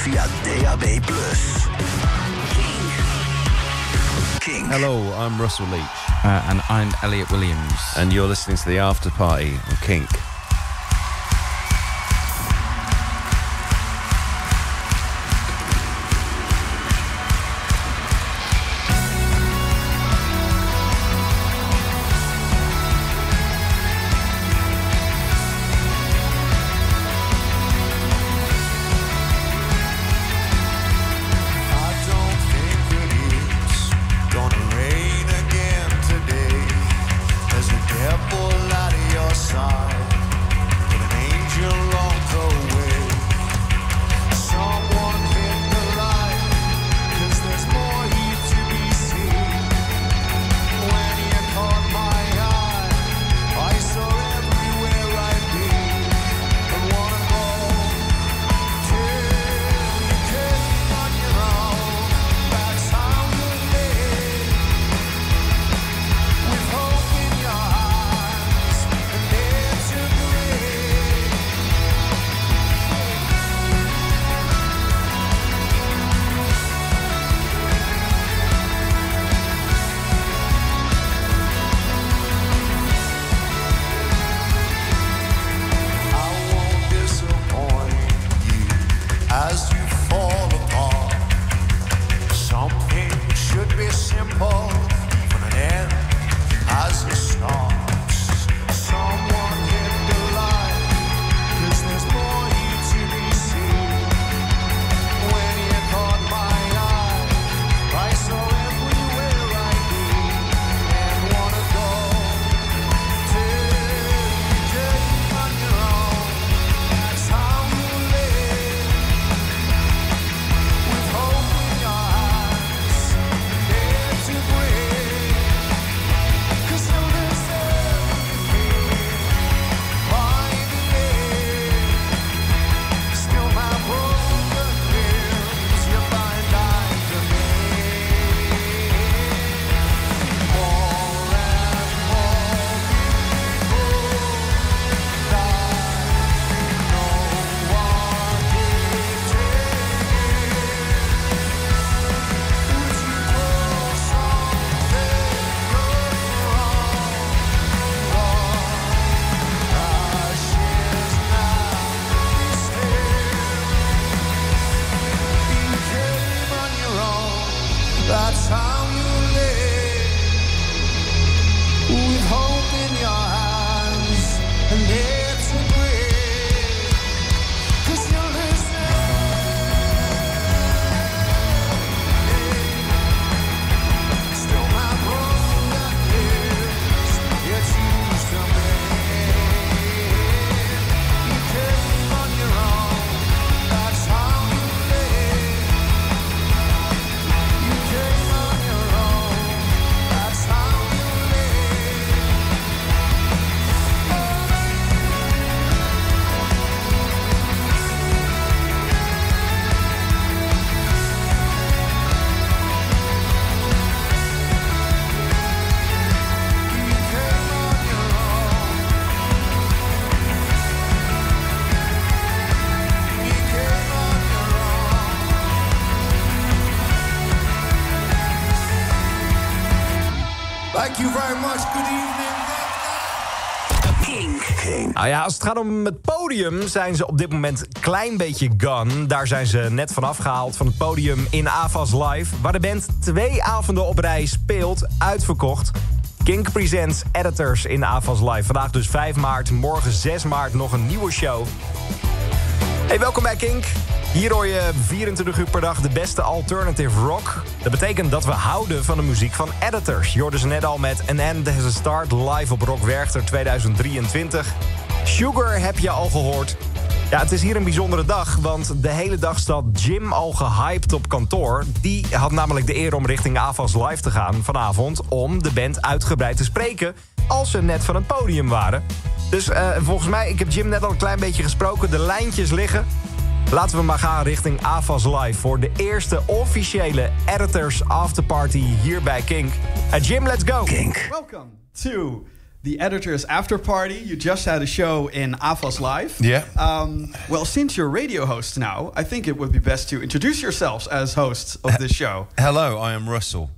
via DAB+. King. Hello, I'm Russell Leetch. And I'm Elliot Williams. And you're listening to The After Party on Kink. Nou ja, als het gaat om het podium zijn ze op dit moment een klein beetje gone. Daar zijn ze net vanaf gehaald van het podium in AFAS Live, waar de band 2 avonden op rij speelt, uitverkocht. Kink presents Editors in AFAS Live. Vandaag dus 5 maart, morgen 6 maart nog een nieuwe show. Hey, welkom bij Kink. Hier hoor je 24 uur per dag de beste alternative rock. Dat betekent dat we houden van de muziek van Editors. Je hoorde ze net al met An End Has a Start live op Rock Werchter 2023. Sugar heb je al gehoord. Ja, het is hier een bijzondere dag, want de hele dag staat Jim al gehyped op kantoor. Die had namelijk de eer om richting AFAS Live te gaan vanavond om de band uitgebreid te spreken als ze net van het podium waren. Dus volgens mij, ik heb Jim net al een klein beetje gesproken, de lijntjes liggen. Laten we maar gaan richting AFAS Live voor de eerste officiële Editors Afterparty hier bij Kink. Jim, let's go! Kink. Welcome to... the Editors After Party. You just had a show in AFAS Live. Yeah. Well, since you're radio hosts now, I think it would be best to introduce yourselves as hosts of this show. Hello, I am Russell.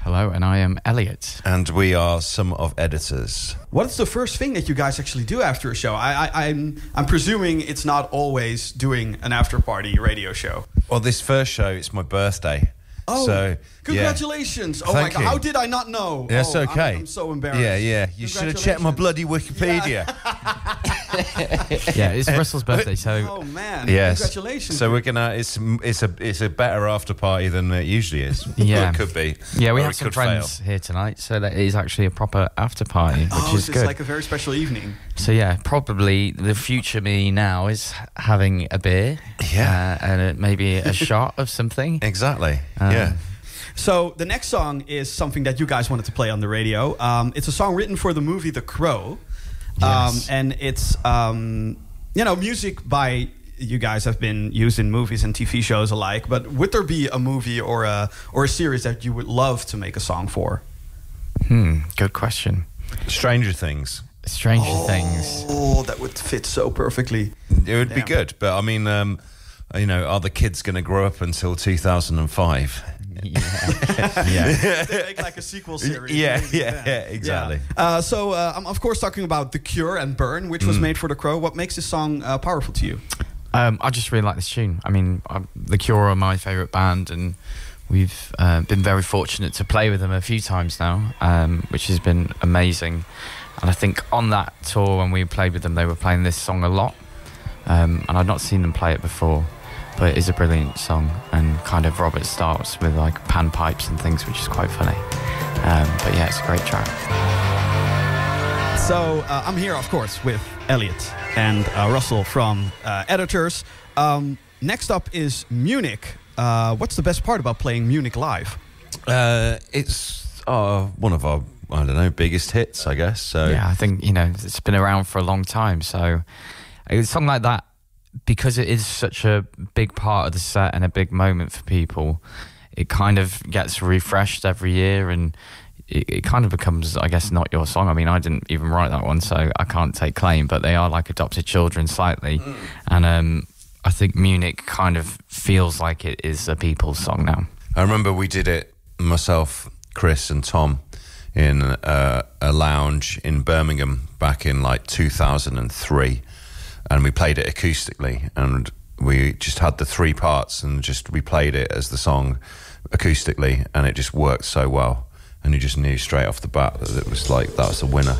Hello, and I am Elliot. And we are some of Editors. What's the first thing that you guys actually do after a show? I'm presuming it's not always doing an after-party radio show. Well, this first show, it's my birthday. Oh, so, congratulations. Yeah. Oh, thank my God. You. How did I not know? That's okay. I'm so embarrassed. Yeah, yeah. You should have checked my bloody Wikipedia. Yeah, yeah, it's Russell's birthday, so... Oh, man. Yes. Congratulations. So we're going to... It's a better after-party than it usually is. Yeah. It could be. Yeah, we have some friends here tonight, so that is actually a proper after-party, which is good. It's like a very special evening. So, yeah, probably the future me now is having a beer. Yeah. And maybe a shot of something. Exactly. Yeah. So the next song is something that you guys wanted to play on the radio. It's a song written for the movie The Crow. Yes. And it's, you know, music by you guys have been used in movies and TV shows alike. But would there be a movie or a series that you would love to make a song for? Good question. Stranger Things. Stranger Things. Oh, that would fit so perfectly. It would be good. But I mean, you know, are the kids going to grow up until 2005? Yeah. Yeah. They make like a sequel series. Yeah, yeah, yeah, exactly. Yeah. So I'm of course talking about The Cure and Burn, which was made for The Crow. What makes this song powerful to you? I just really like this tune. I mean, The Cure are my favourite band, and we've been very fortunate to play with them a few times now, which has been amazing. And I think on that tour when we played with them, they were playing this song a lot, and I'd not seen them play it before. But it is a brilliant song, and kind of Robert starts with like panpipes and things, which is quite funny. But yeah, it's a great track. So I'm here, of course, with Elliot and Russell from Editors. Next up is Munich. What's the best part about playing Munich live? It's one of our, I don't know, biggest hits, I guess. So yeah, I think, you know, it's been around for a long time. So a song like that, because it is such a big part of the set and a big moment for people, it kind of gets refreshed every year, and it kind of becomes, I guess, not your song. I mean, I didn't even write that one, so I can't take claim, but they are like adopted children slightly. And I think Munich kind of feels like it is a people's song now. I remember we did it, myself, Chris and Tom, in a lounge in Birmingham back in like 2003. And we played it acoustically, and we just had the three parts and just we played it as the song acoustically, and it just worked so well, and you just knew straight off the bat that it was like, that was the winner.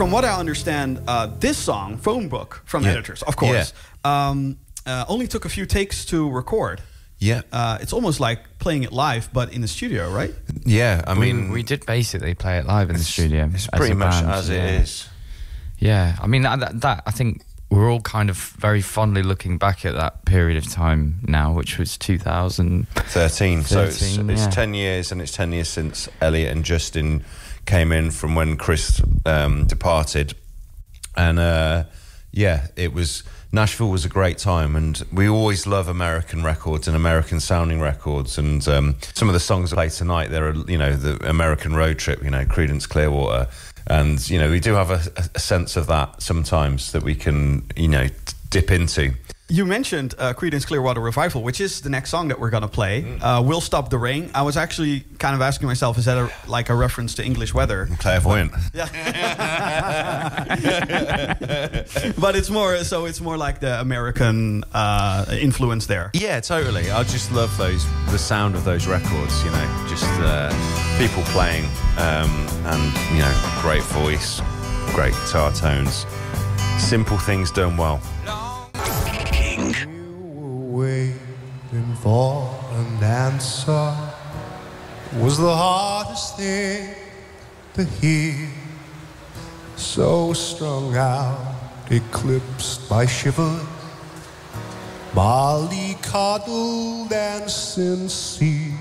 From what I understand, this song, Phone Book, from Editors, of course, only took a few takes to record. Yeah. It's almost like playing it live, but in the studio, right? Yeah, I mean... We did basically play it live in the studio. It's pretty much as it is. Yeah, I mean, that I think we're all kind of very fondly looking back at that period of time now, which was 2013. So it's 10 years, and it's 10 years since Elliot and Justin came in from when Chris departed. And, yeah, it was... Nashville was a great time, and we always love American records and American sounding records, and some of the songs I play tonight, they're, you know, the American Road Trip, you know, Creedence Clearwater, and, you know, we do have a sense of that sometimes that we can, you know, dip into. You mentioned Creedence Clearwater Revival, which is the next song that we're going to play. Will Stop the Rain. I was actually kind of asking myself, is that like a reference to English weather? Clairvoyant. Yeah. But it's more, so it's more like the American influence there. Yeah, totally. I just love those, the sound of those records, you know, just people playing and, you know, great voice, great guitar tones, simple things done well. You were waiting for an answer. It was the hardest thing to hear. So strung out, eclipsed by shiver, mildly coddled and sincere.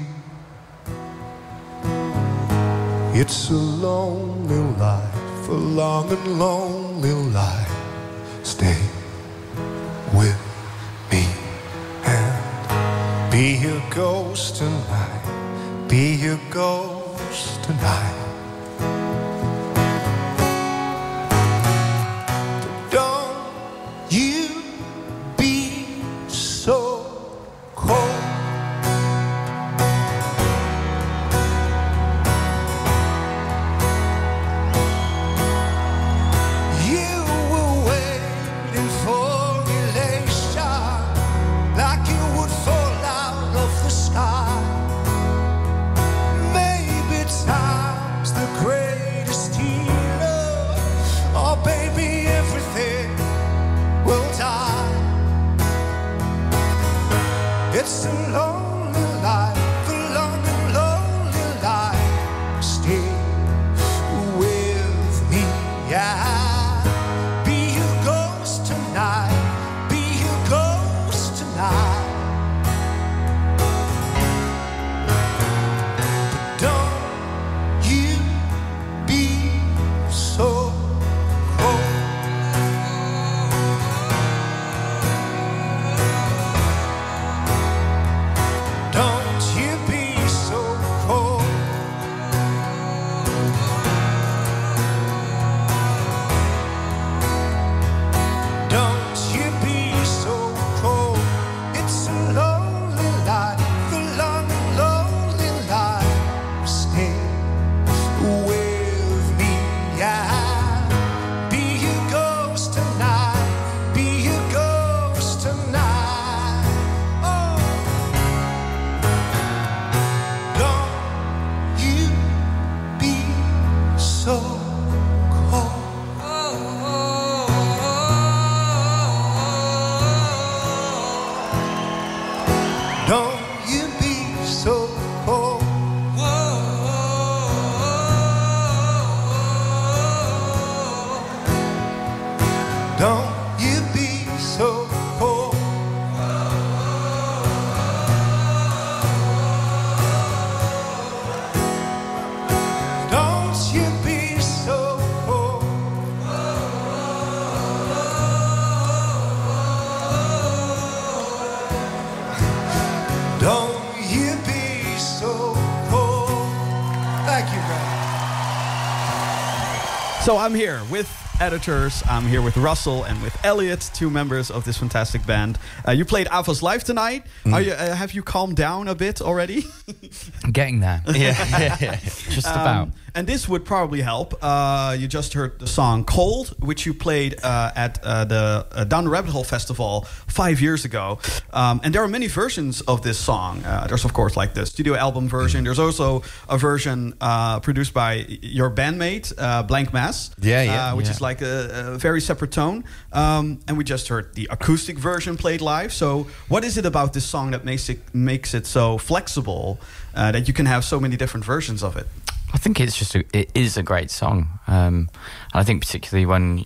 It's a lonely life, a long and lonely life. Stay with me and be your ghost tonight, be your ghost tonight. But don't you be so cold. You were waiting for So I'm here with Editors, I'm here with Russell and with Elliot, two members of this fantastic band. You played AFAS Live tonight. Are you, have you calmed down a bit already? I'm getting there. Yeah. Just about. And this would probably help. You just heard the song Cold, which you played at the Down the Rabbit Hole Festival 5 years ago. And there are many versions of this song. There's, of course, like the studio album version. There's also a version produced by your bandmate, Blank Mass, which is like a very separate tone. And we just heard the acoustic version played live. So what is it about this song that makes it so flexible that you can have so many different versions of it? I think it's just it is a great song, and I think particularly when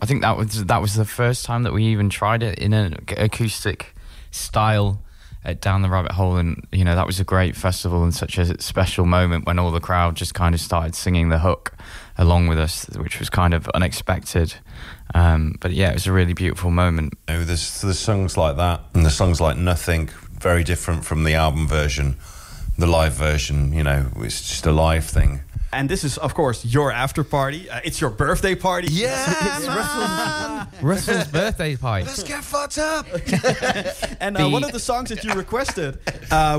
I think that was the first time that we even tried it in an acoustic style at Down the Rabbit Hole, and that was a great festival and such a special moment when all the crowd just kind of started singing the hook along with us, which was kind of unexpected. But yeah, it was a really beautiful moment. You know, there's songs like that, and there's songs like Nothing, very different from the album version. The live version, it's just a live thing. And this is, of course, your after party. It's your birthday party. Yeah, it's Russell's birthday party. Let's get fucked up. And one of the songs that you requested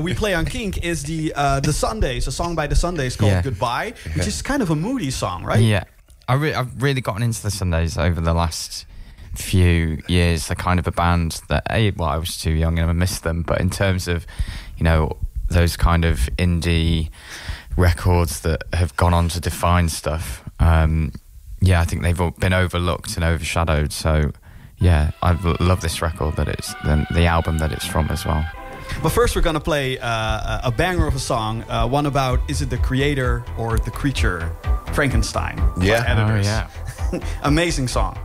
we play on Kink is the Sundays, a song by the Sundays called Goodbye, which is kind of a moody song, right? Yeah, I've really gotten into the Sundays over the last few years. They're kind of a band that, well, I was too young and I missed them, but in terms of, those kind of indie records that have gone on to define stuff. Yeah, I think they've all been overlooked and overshadowed. So, yeah, I love this record that it's the album that it's from as well. But first we're going to play a banger of a song, one about, is it the creator or the creature? Frankenstein. Yeah. Editors. Oh, yeah. Amazing song.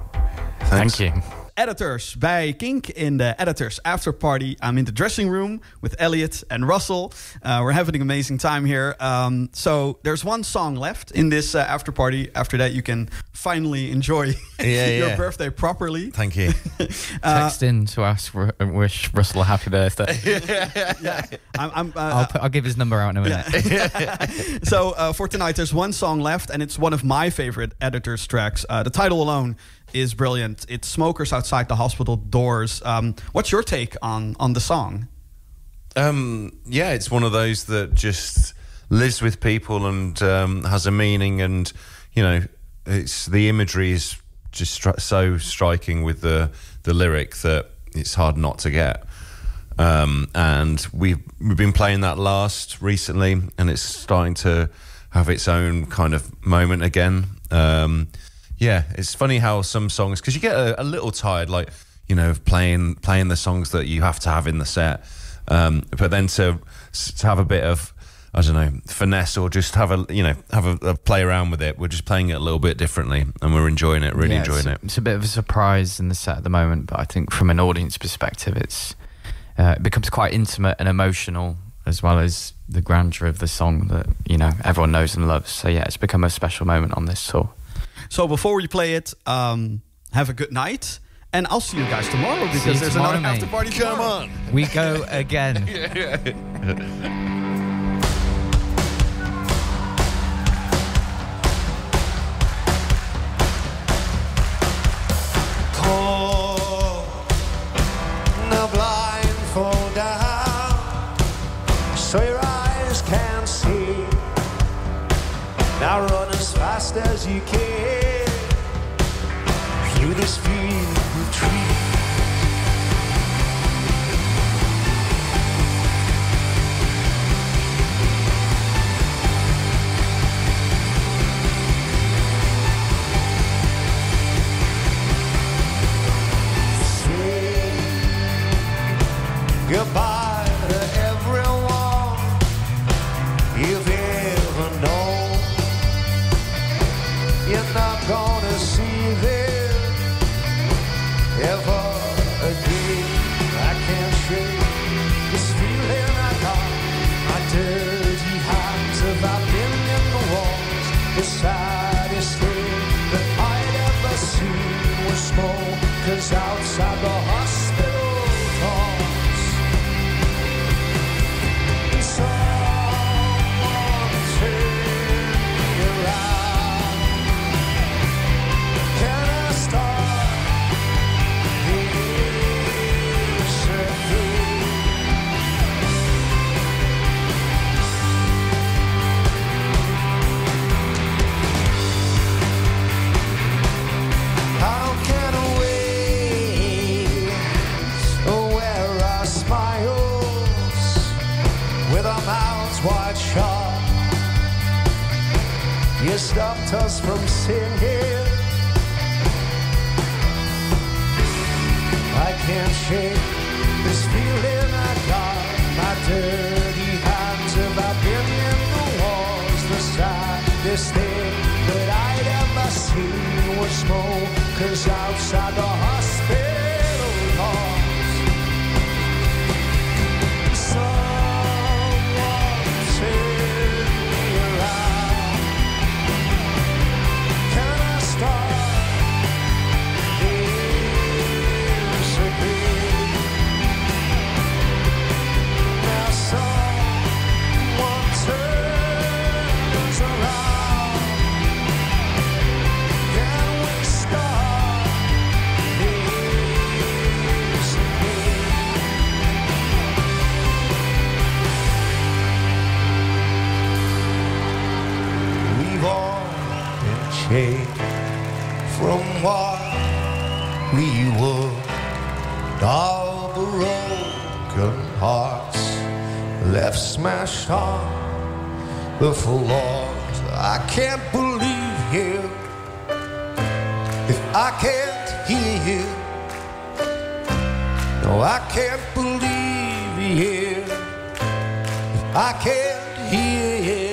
Thanks. Thank you. Editors bij Kink in the Editors After Party. I'm in the dressing room with Elliot and Russell. We're having an amazing time here. So there's one song left in this after party. After that, you can finally enjoy your birthday properly. Thank you. Text in to us and wish Russell a happy birthday. I'll give his number out in a minute. So for tonight, there's one song left, and it's one of my favorite Editors tracks. The title alone is brilliant. It's Smokers Outside the Hospital Doors. What's your take on the song? Yeah, it's one of those that just lives with people and has a meaning, and it's the imagery is just so striking with the lyric that it's hard not to get. And we've been playing that recently, and it's starting to have its own kind of moment again. Yeah, it's funny how some songs, because you get a little tired, like, of playing the songs that you have to have in the set. But then to have a bit of, I don't know, finesse, or just have a play around with it. We're just playing it a little bit differently, and we're enjoying it, really enjoying it. It's a bit of a surprise in the set at the moment, but I think from an audience perspective, it becomes quite intimate and emotional, as well as the grandeur of the song that, everyone knows and loves. So yeah, it's become a special moment on this tour. So before we play it, have a good night, and I'll see you guys tomorrow, because there's another after party tomorrow. Come on. We go again. Call the blindfold down, so your eyes can see. Now run as fast as you can through this field of trees. Say goodbye to everyone you've ever known. You're not gonna see them ever again. I can't shake this feeling I got. My dirty hands have been in the walls. The saddest thing that I'd ever seen was smokers outside the hospital doors. Someone turn around. Can I stop? stopped us from singing. I can't shake this feeling I got. My dirty hands have I been in the walls. The saddest thing that I'd ever seen was smokers outside the hospital halls. Someone turn me around. Can I start this again? Now someone turns around. Can we start this again? We've all been shaped from what we were. All the broken hearts left smashed on the floor. I can't believe you if I can't hear you. No, I can't believe you if I can't hear you.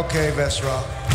Okay, best rock.